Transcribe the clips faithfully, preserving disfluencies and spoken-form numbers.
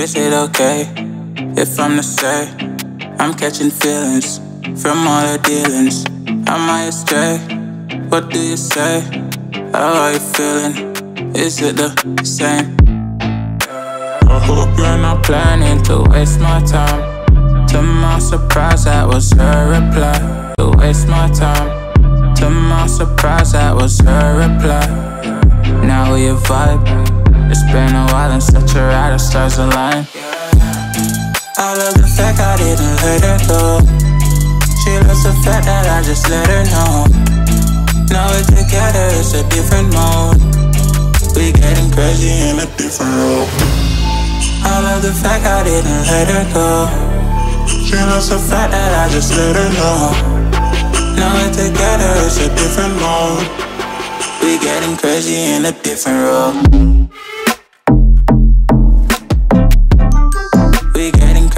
Is it okay if I'm to say I'm catching feelings from all the dealings? Am I astray? What do you say? How are you feeling? Is it the same? I hope you're not planning to waste my time. To my surprise, that was her reply. To waste my time. To my surprise, that was her reply. Now we a vibe. It's been a while and such a ride, the stars align. I love the fact I didn't let her go. She loves the fact that I just let her know. Now we're together, it's a different mode. We getting crazy in a different role. I love the fact I didn't let her go. She loves the fact that I just let her know. Now we're together, it's a different mode. We getting crazy in a different role.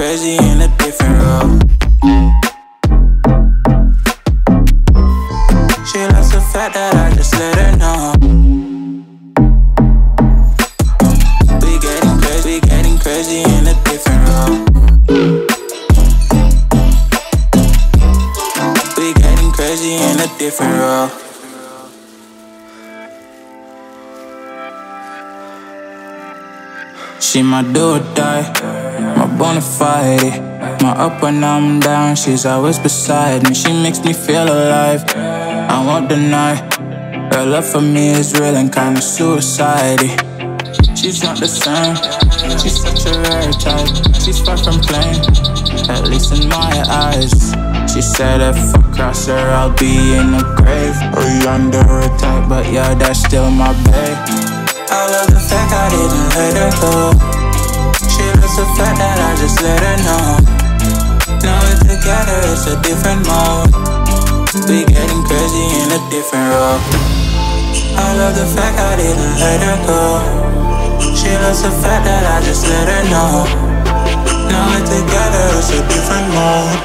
Crazy in a different role. She loves the fact that I just let her know. We getting crazy, getting crazy in a different role. We getting crazy in a different role. She my do or die, my bonafide, my up when I'm down, she's always beside me. She makes me feel alive, I won't deny. Her love for me is real and kinda suicidal. She's not the same, she's such a rare type. She's far from plain, at least in my eyes. She said if I cross her, I'll be in a grave or yonder a type, but yeah, that's still my babe. I love the fact I didn't let her go. She loves the fact that I just let her know. Now we're together, it's a different mode. We getting crazy in a different role. I love the fact I didn't let her go. She loves the fact that I just let her know. Now we're together, it's a different mode.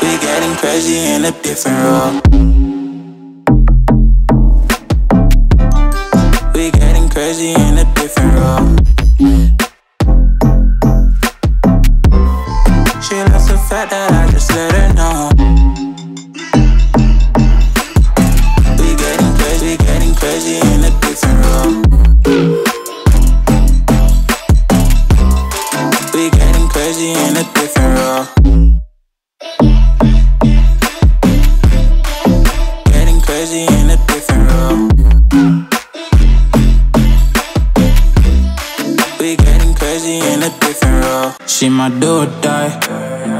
We getting crazy in a different role. Crazy in a different role. She loves the fact that I just let her know. We getting crazy, getting crazy in a different role. We getting crazy in a different role. Getting crazy in a different role. In a different role. She my do or die,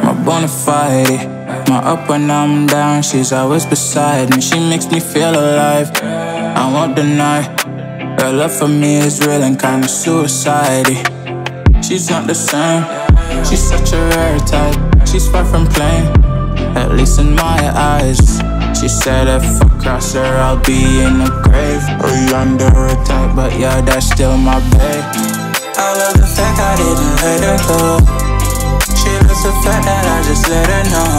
my bonafide, my up when I'm down, she's always beside me. She makes me feel alive, I won't deny. Her love for me is real and kinda suicidal. She's not the same, she's such a rare type. She's far from plain, at least in my eyes. She said if I cross her, I'll be in a grave or yonder a type, but yeah, that's still my babe. I love the fact I didn't let her go. She loves the fact that I just let her know.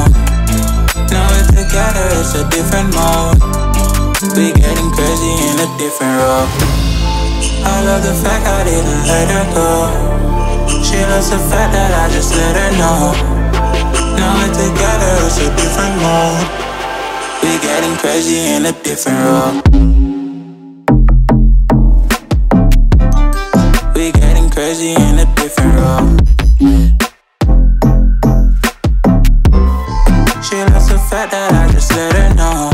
Now we're together, it's a different mode. We getting crazy in a different role. I love the fact I didn't let her go. She loves the fact that I just let her know. Now we're together, it's a different mode. We getting crazy in a different role. Crazy in a different role. She loves the fact that I just let her know.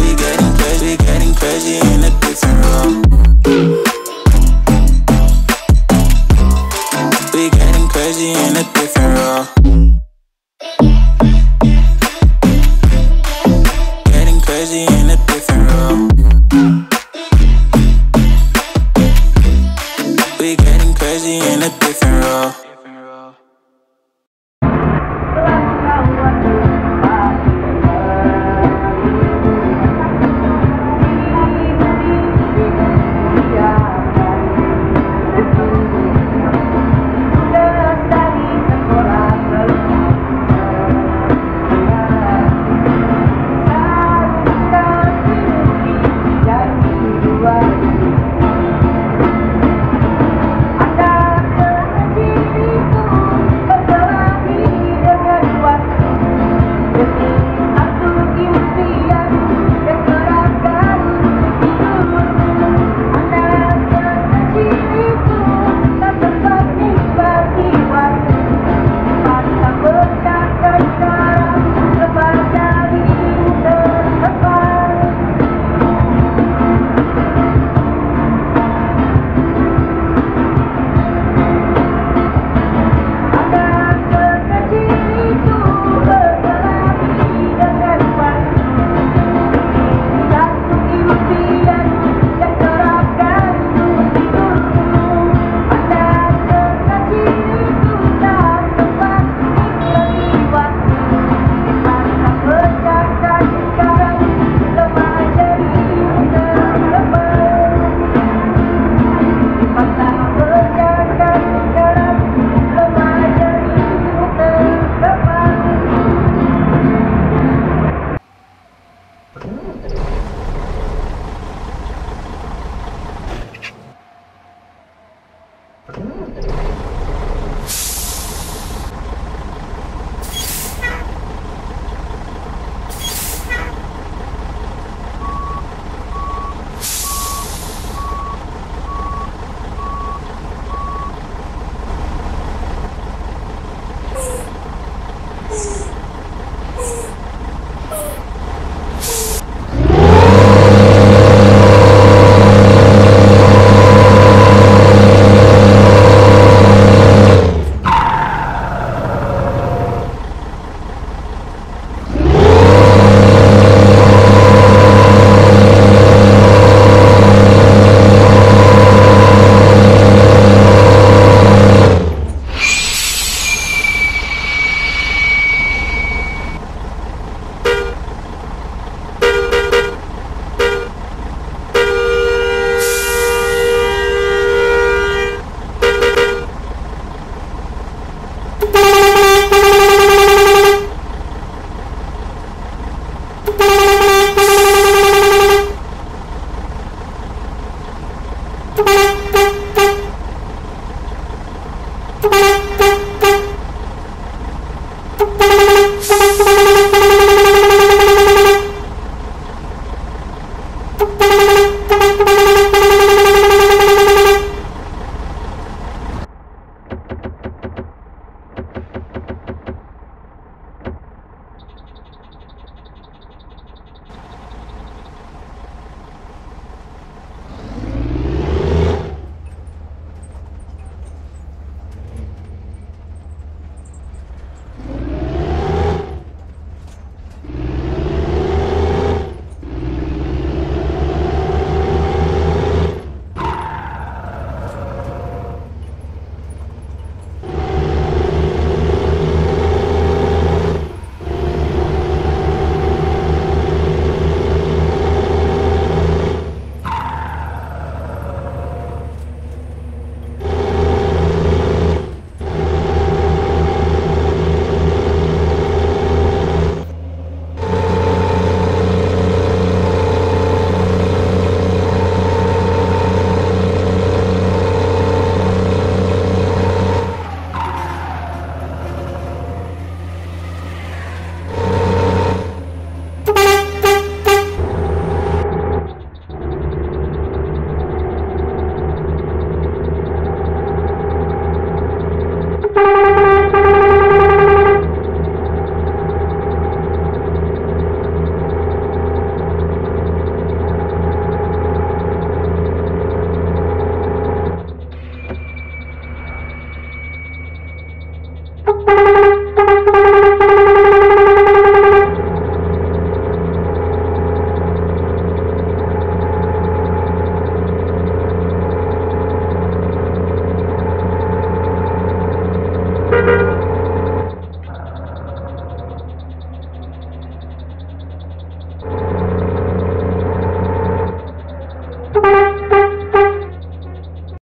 We getting crazy, getting crazy in a different role. We getting crazy in a different role. Getting crazy in a different role. We getting crazy in a different role. Okay.